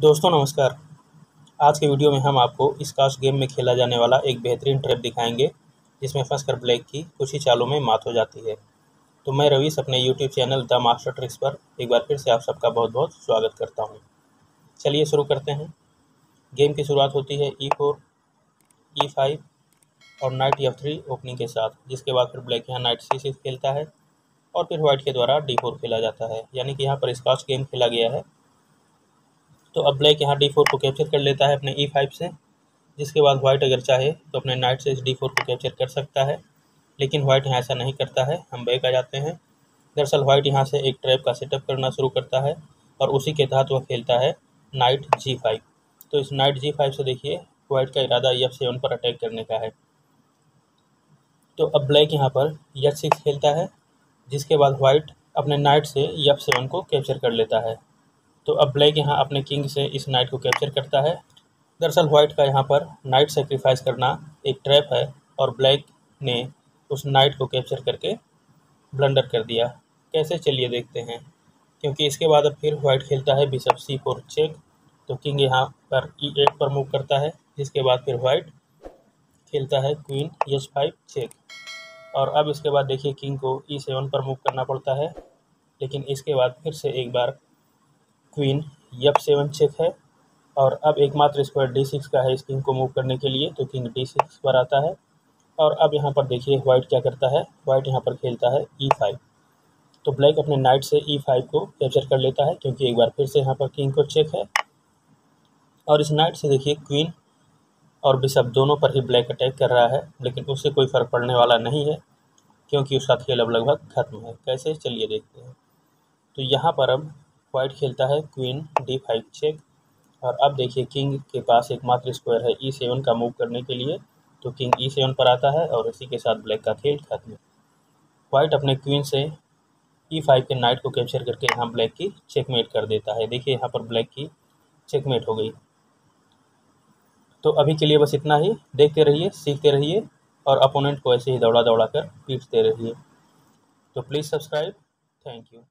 दोस्तों नमस्कार। आज के वीडियो में हम आपको स्कॉच गेम में खेला जाने वाला एक बेहतरीन ट्रैप दिखाएंगे जिसमें फंसकर ब्लैक की कुछ ही चालों में मौत हो जाती है। तो मैं रवीश अपने YouTube channel the master tricks पर एक बार फिर से आप सबका बहुत बहुत स्वागत करता हूँ। चलिए शुरू करते हैं। गेम की शुरुआत होती है e4, e5 और नाइट f3 ओपनिंग के साथ, जिसके बाद फिर ब्लैक यहाँ नाइट c6 खेलता है और फिर व्हाइट के द्वारा d4 खेला जाता है। यानी कि यहाँ पर स्कॉच गेम खेला गया है। तो अब ब्लैक यहाँ d4 को कैप्चर कर लेता है अपने e5 से, जिसके बाद व्हाइट अगर चाहे तो अपने नाइट से इस d4 को कैप्चर कर सकता है, लेकिन व्हाइट यहाँ ऐसा नहीं करता है। हम बैक आ जाते हैं। दरअसल व्हाइट यहाँ से एक ट्रैप का सेटअप करना शुरू करता है और उसी के तहत वह खेलता है नाइट g5। तो इस नाइट g5 से देखिए व्हाइट का इरादा f7 पर अटैक करने का है। तो अब ब्लैक यहाँ पर h6 खेलता है, जिसके बाद व्हाइट अपने नाइट से f7 को कैप्चर कर लेता है। तो अब ब्लैक यहाँ अपने किंग से इस नाइट को कैप्चर करता है। दरअसल व्हाइट का यहाँ पर नाइट सेक्रीफाइस करना एक ट्रैप है और ब्लैक ने उस नाइट को कैप्चर करके ब्लंडर कर दिया। कैसे, चलिए देखते हैं। क्योंकि इसके बाद अब फिर व्हाइट खेलता है बिशप c4 चेक। तो किंग यहाँ पर e8 पर मूव करता है, जिसके बाद फिर व्हाइट खेलता है क्वीन h5 चेक। और अब इसके बाद देखिए किंग को e7 पर मूव करना पड़ता है, लेकिन इसके बाद फिर से एक बार क्वीन f7 चेक है और अब एकमात्र स्क्वायर d6 का है इस किंग को मूव करने के लिए। तो किंग d6 पर आता है और अब यहाँ पर देखिए व्हाइट क्या करता है। व्हाइट यहाँ पर खेलता है e5। तो ब्लैक अपने नाइट से e5 को कैप्चर कर लेता है, क्योंकि एक बार फिर से यहाँ पर किंग को चेक है। और इस नाइट से देखिए क्वीन और बिशप दोनों पर ही ब्लैक अटैक कर रहा है, लेकिन उससे कोई फ़र्क पड़ने वाला नहीं है क्योंकि उसका खेल अब लगभग खत्म है। कैसे, चलिए देखते हैं। तो यहाँ पर अब व्हाइट खेलता है क्वीन d5 चेक और अब देखिए किंग के पास एकमात्र स्क्वायर है e7 का मूव करने के लिए। तो किंग e7 पर आता है और इसी के साथ ब्लैक का खेल खत्म। व्हाइट अपने क्वीन से e5 के नाइट को कैप्चर करके यहाँ ब्लैक की चेकमेट कर देता है। देखिए यहाँ पर ब्लैक की चेकमेट हो गई। तो अभी के लिए बस इतना ही। देखते रहिए, सीखते रहिए और अपोनेंट को ऐसे ही दौड़ा दौड़ा कर पीटते रहिए। तो प्लीज़ सब्सक्राइब। Thank you.